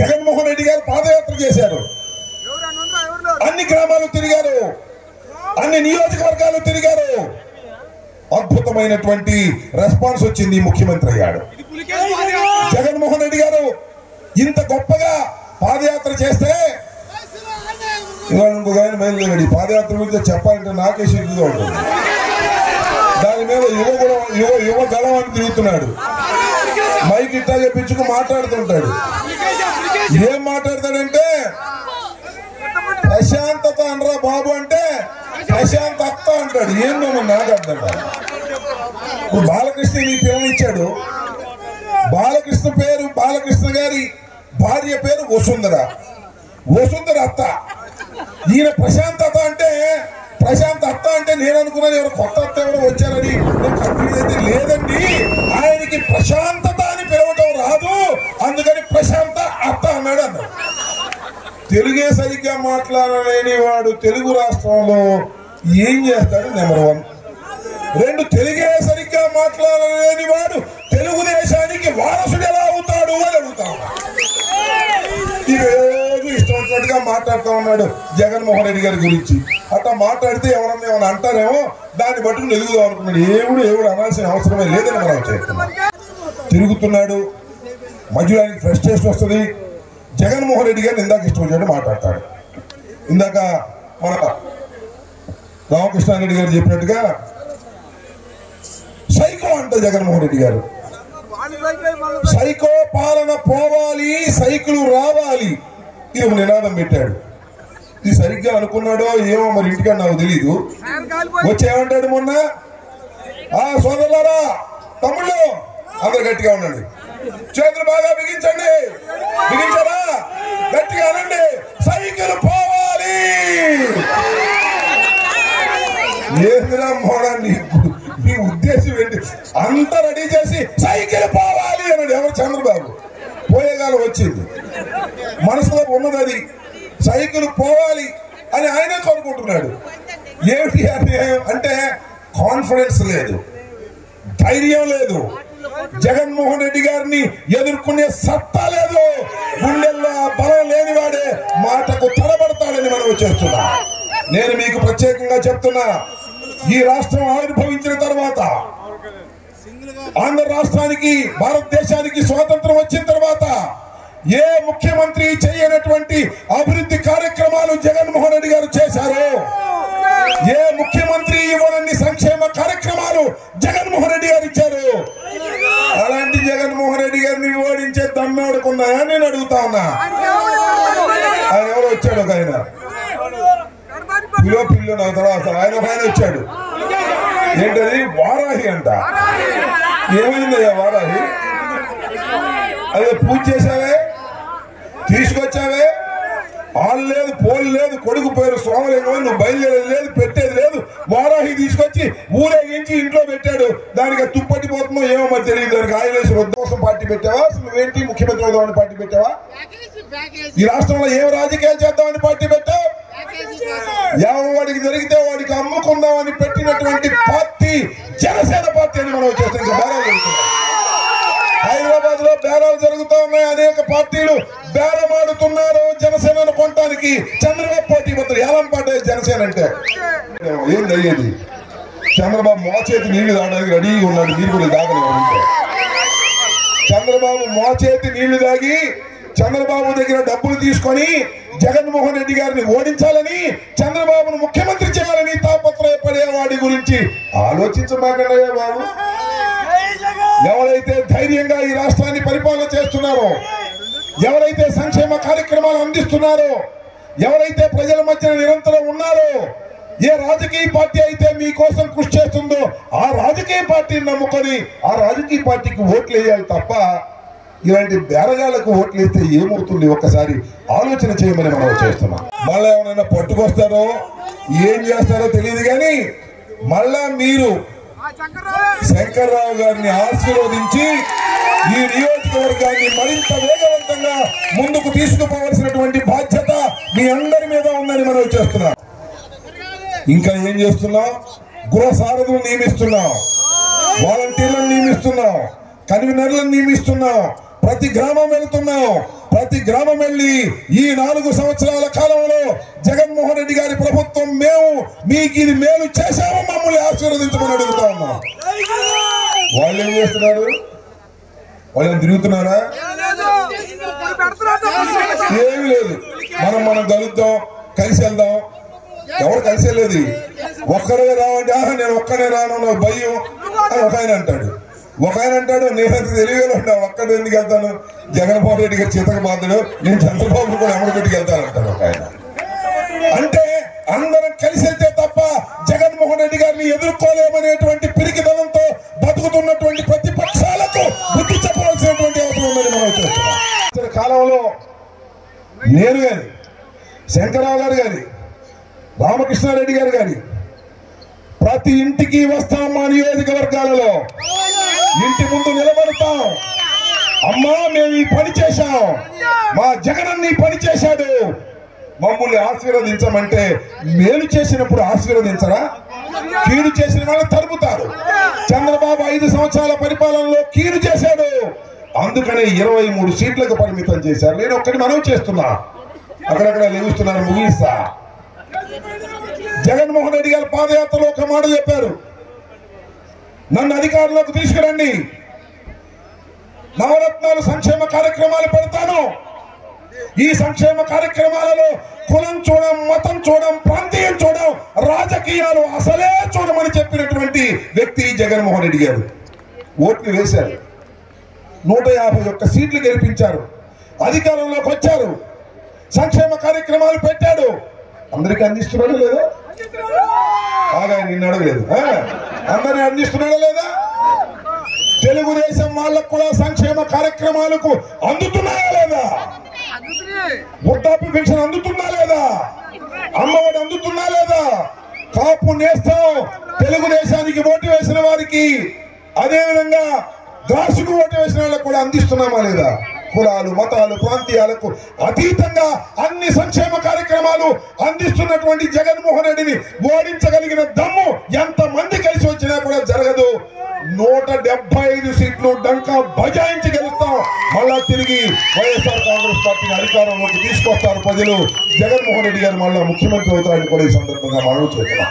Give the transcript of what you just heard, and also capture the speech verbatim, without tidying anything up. జగన్మోహన్ రెడ్డి గారు పాదయాత్ర చేశారు, అన్ని గ్రామాలు తిరిగారు, అన్ని నియోజకవర్గాలు తిరిగారు. అద్భుతమైనటువంటి రెస్పాన్స్ వచ్చింది. ముఖ్యమంత్రి అయ్యాడు జగన్మోహన్ రెడ్డి గారు. ఇంత గొప్పగా పాదయాత్ర చేస్తే ఇంకొక ఆయన బయలుదేరాడు. పాదయాత్ర గురించి చెప్పాలంటే నాకే సిగ్గుగా ఉంటుంది. దాని మీద యువ యువ యువ గళం అని తిరుగుతున్నాడు. మైక్ ఇట్లా చెప్పించుకు మాట్లాడుతుంటాడు. ఏం మాట్లాడతాడంటే ప్రశాంతత అనరా బాబు అంటే ప్రశాంత అత్త అంటాడు. ఏం మమ్మల్ని నాకు అర్థం కాదు. ఇప్పుడు బాలకృష్ణ నీ పిల్లనిచ్చాడు. బాలకృష్ణ పేరు బాలకృష్ణ గారి భార్య పేరు వసుంధర, వసుంధర అత్త. ఈయన ప్రశాంతత అంటే ప్రశాంత్ అత్త అంటే నేను అనుకున్నాను ఎవరు కొత్త అత్త ఎవరు వచ్చారని. అయితే లేదండి, ఆయనకి ప్రశాంతత అని పిలవటం రాదు, అందుకని ప్రశాంత అత్త అన్నాడు. అన్న తెలుగే సరిగ్గా మాట్లాడలేని వాడు తెలుగు రాష్ట్రంలో ఏం చేస్తాడు? Number one. రెండు, తెలుగే సరిగ్గా మాట్లాడలేని వాడు తెలుగుదేశానికి వారసుడు ఎలా అవుతాడు అని అడుగుతాం. ఈరోజు ఇష్టం వచ్చినట్టుగా మాట్లాడుతూ ఉన్నాడు జగన్మోహన్ రెడ్డి గారి గురించి. అట్లా మాట్లాడితే ఎవరన్నా ఏమైనా అంటారేమో, దాన్ని బట్టుకుని ఎదుగుదాం అనుకున్నాడు. ఏవుడు ఏవుడు అనాల్సిన అవసరమే లేదని మనం చెప్తున్నాం. తిరుగుతున్నాడు, మధ్యలో ఆయనకి ఫ్రస్ట్రేషన్ వస్తుంది. జగన్మోహన్ రెడ్డి గారిని ఇందాక ఇష్టం వచ్చాడు మాట్లాడతాడు. ఇందాక మన రామకృష్ణారెడ్డి గారు చెప్పినట్టుగా సైకో అంట జగన్మోహన్ రెడ్డి గారు. సైకో పాలన పోవాలి, సైకిలు రావాలి, ఇది ఒక నినాదం పెట్టాడు. ఇది సరిగ్గా అనుకున్నాడో ఏమో మరి ఇంటికి నాకు తెలీదు. వచ్చేమంటాడు మొన్న, ఆ సోదరులారా తమ్ముళ్ళు అందరు గట్టిగా ఉన్నాడు, చేతులు బాగా బిగించండి, బిగించారా గట్టిగా అనండి, సైకిల్ పోవాలి. ఏదిరా మోడా నీకు నీ ఉద్దేశం ఏంటి? అంతా రెడీ చేసి సైకిల్ పోవాలి అన్నాడు. ఎవరు? చంద్రబాబు. పోయేకాలం వచ్చింది, మనసులో ఉన్నది అది. సైకిల్ పోవాలి అని ఆయనే కోరుకుంటున్నాడు. ఏమిటి అంటే కాన్ఫిడెన్స్ లేదు, ధైర్యం లేదు, జగన్మోహన్ రెడ్డి గారిని ఎదుర్కొనే సత్తా లేదు. గుండెల్లో బలం లేనివాడే మాటకు తలబడతాడని మనం చేస్తున్నా. నేను మీకు ప్రత్యేకంగా చెప్తున్నా, ఈ రాష్ట్రం ఆవిర్భవించిన తర్వాత, ఆంధ్ర రాష్ట్రానికి భారతదేశానికి స్వాతంత్రం వచ్చిన తర్వాత ఏ ముఖ్యమంత్రి చేయనటువంటి అభివృద్ధి కార్యక్రమాలు జగన్మోహన్ రెడ్డి గారు చేశారు. ఏ ముఖ్యమంత్రి ఇవ్వనన్ని సంక్షేమ కార్యక్రమాలు జగన్మోహన్ రెడ్డి గారు ఇచ్చారు. అలాంటి జగన్మోహన్ రెడ్డి గారిని ఓడించే దమ్మేడుకున్నాయా? నేను అడుగుతా ఉన్నా. ఆయన ఎవరు వచ్చాడు? ఒక ఆయన పిల్లో పిల్లు నా తర్వాత ఆయన ఒక ఆయన వచ్చాడు. ఏంటది? వారాహి అంట. ఏమైందయ్యా వారాహి? అదే పూజ చేసావే, తీసుకొచ్చావే, ఆళ్ళు లేదు, పోలు లేదు, కొడుకు పేరు సోమలింగం, నువ్వు బయలుదేరేది లేదు, పెట్టేది లేదు. వారాహి తీసుకొచ్చి ఊరేగించి ఇంట్లో పెట్టాడు. దానికి తుప్పట్టిపోతుందో ఏమో మరి తెలియదు. దానికి ఆయులేశ్వర ఉద్దేశం పార్టీ పెట్టావా? నువ్వేంటి ముఖ్యమంత్రి అవుదామని పార్టీ పెట్టావా? ఈ రాష్ట్రంలో ఏం రాజకీయాలు చేద్దామని పార్టీ పెట్టావు? ఎవడికి దొరికితే వాడికి అమ్ముకుందామని పెట్టినటువంటి పార్టీ జనసేన పార్టీ అని మనం చేస్తాం. హైదరాబాద్ లో బేరాలు జరుగుతూ ఉన్నాయి. అనేక పార్టీలు బేరమాడుతున్నారు జనసేనను కొనడానికి. చంద్రబాబు పార్టీ మొత్తం ఏలం పార్టీ జనసేన అంటే ఏం జరిగేది? చంద్రబాబు మోచేతి నీళ్లు తాగడానికి రెడీగా ఉన్నాడు. నీరు కూడా తాగలేదు. చంద్రబాబు మోచేతి నీళ్లు తాగి చంద్రబాబు దగ్గర డబ్బులు తీసుకొని జగన్మోహన్ రెడ్డి గారిని ఓడించాలని, చంద్రబాబును ముఖ్యమంత్రి చేయాలని తాపత్రయపడే వాడి గురించి ఆలోచించమాగలయ్యా బాబు. ఎవరైతే ధైర్యంగా ఈ రాష్ట్రాన్ని పరిపాలన చేస్తున్నారో, ఎవరైతే సంక్షేమ కార్యక్రమాలు అందిస్తున్నారో, ఎవరైతే ప్రజల మధ్య నిరంతరం ఉన్నారో, ఏ రాజకీయ పార్టీ అయితే మీకోసం కృషి చేస్తుందో ఆ రాజకీయ పార్టీని నమ్ముకొని ఆ రాజకీయ పార్టీకి ఓట్లు వేయాలి తప్ప ఇలాంటి బేరగాళ్లకు ఓట్లు వేస్తే ఏమవుతుంది? ఒక్కసారి ఆలోచన చేయమని మనం చేస్తున్నాం. మళ్ళీ ఎవరైనా పట్టుకొస్తారో ఏం చేస్తారో తెలియదు, కానీ మళ్ళా మీరు శంకర్రావు గారిని ఆశీర్వదించి ఈ నియోజకవర్గాన్ని మరింత వేగవంతంగా ముందుకు తీసుకుపోవాల్సినటువంటి బాధ్యత మీ అందరి మీద ఉందని మనం చేస్తున్నాం. ఇంకా ఏం చేస్తున్నాం? గృహ సారథులు నియమిస్తున్నాం, వాలంటీర్లను నియమిస్తున్నాం, కన్వీనర్లను నియమిస్తున్నాం, ప్రతి గ్రామం వెళుతున్నాం. ప్రతి గ్రామం వెళ్ళి ఈ నాలుగు సంవత్సరాల కాలంలో జగన్మోహన్ రెడ్డి గారి ప్రభుత్వం మేము మీకు ఇది మేలు చేశాము, మమ్మల్ని ఆశీర్వదించమని అడుగుతా ఉన్నాం. వాళ్ళు ఏం చేస్తున్నారు? వాళ్ళు తిరుగుతున్నారా? ఏమి లేదు. మనం మనం కలుద్దాం, కలిసి వెళ్దాం. ఎవరు కలిసి వెళ్ళేది? ఒక్కరే రావంటే ఆహా నేను ఒక్కడే రాను, నాకు భయం అని ఒక ఆయన అంటాడు. ఒక ఆయన అంటాడు నేనంత తెలివిగా ఉంటా, ఒక్కడే ఎందుకు వెళ్తాను, జగన్మోహన్ రెడ్డి గారు చేతకు బాధడు, నేను చంద్రబాబు కూడా అమలుపెట్టుకు వెళ్తాను అంటాడు ఒక ఆయన. అంటే అందరం కలిసి వెళ్తే తప్ప జగన్మోహన్ రెడ్డి గారిని ఎదుర్కోలేమనేటువంటి పిరికిదనంతో బతుకుతున్నటువంటి ప్రతిపక్షాలకు బుద్ధి చెప్పవలసినటువంటి అవసరం ఉందని మనం చూస్తున్నాం. కాలంలో నేను కానీ, శంకరరావు గారు కానీ, రామకృష్ణారెడ్డి గారు కానీ ప్రతి ఇంటికి వస్తాం. మా నియోజకవర్గాలలో ఇంటి ముందు నిలబడతాం. అమ్మా మేము ఈ పని చేశాం, మా జగనన్ని పని చేశాడు, మమ్మల్ని ఆశీర్వదించమంటే మేలు చేసినప్పుడు ఆశీర్వదించరా? కీడు చేసిన వాళ్ళు తరుపుతారు. చంద్రబాబు ఐదు సంవత్సరాల పరిపాలనలో కీడు చేశాడు, అందుకనే ఇరవై మూడు సీట్లకు పరిమితం చేశారు. నేను ఒక్కటి మనవి చేస్తున్నా, అక్కడక్కడ లేవుస్తున్నారు ముగిస్తా. జగన్మోహన్ రెడ్డి గారు పాదయాత్రలో ఒక మాట చెప్పారు, నన్ను అధికారంలోకి తీసుకురండి, నవరత్నాలు సంక్షేమ కార్యక్రమాలు పెడతాను, ఈ సంక్షేమ కార్యక్రమాలలో కులం చూడం, మతం చూడం, ప్రాంతీయం చూడం, రాజకీయాలు అసలే చూడమని చెప్పినటువంటి వ్యక్తి జగన్మోహన్ రెడ్డి గారు. ఓట్లు వేశారు, నూట యాభై ఒక్క సీట్లు గెలిపించారు, అధికారంలోకి వచ్చారు, సంక్షేమ కార్యక్రమాలు పెట్టాడు. అందరికీ అందిస్తున్నాడు లేదా? బాగా నిన్ను అడగలేదు, అందరినీ అందిస్తున్నాడా లేదా? తెలుగుదేశం వాళ్ళకు కూడా సంక్షేమ కార్యక్రమాలకు అందుతున్నాయా లేదా? వృద్ధాప్య పెన్షన్ అందుతున్నా లేదా? అమ్మఒడి అందుతున్నా లేదా? కాపు నేస్తాం తెలుగుదేశానికి ఓటు వేసిన వారికి, అదేవిధంగా ద్రాసుకు ఓటు వేసిన వాళ్ళకు కూడా అందిస్తున్నామా లేదా? కులాలు, మతాలు, ప్రాంతీయాలకు అతీతంగా అన్ని సంక్షేమ కార్యక్రమాలు అందిస్తున్నటువంటి జగన్మోహన్ రెడ్డిని ఓడించగలిగిన దమ్ము ఎంత మంది కలిసి వచ్చినా కూడా జరగదు. నూట డెబ్బై ఐదు సీట్లు డంకా బజాయించి గెలుస్తాం. మళ్ళా తిరిగి వైఎస్ఆర్ కాంగ్రెస్ పార్టీని అధికారంలోకి తీసుకొస్తారు ప్రజలు. జగన్మోహన్ రెడ్డి గారు మళ్ళా ముఖ్యమంత్రి అవుతారని కూడా ఈ సందర్భంగా మనం చూస్తున్నాం.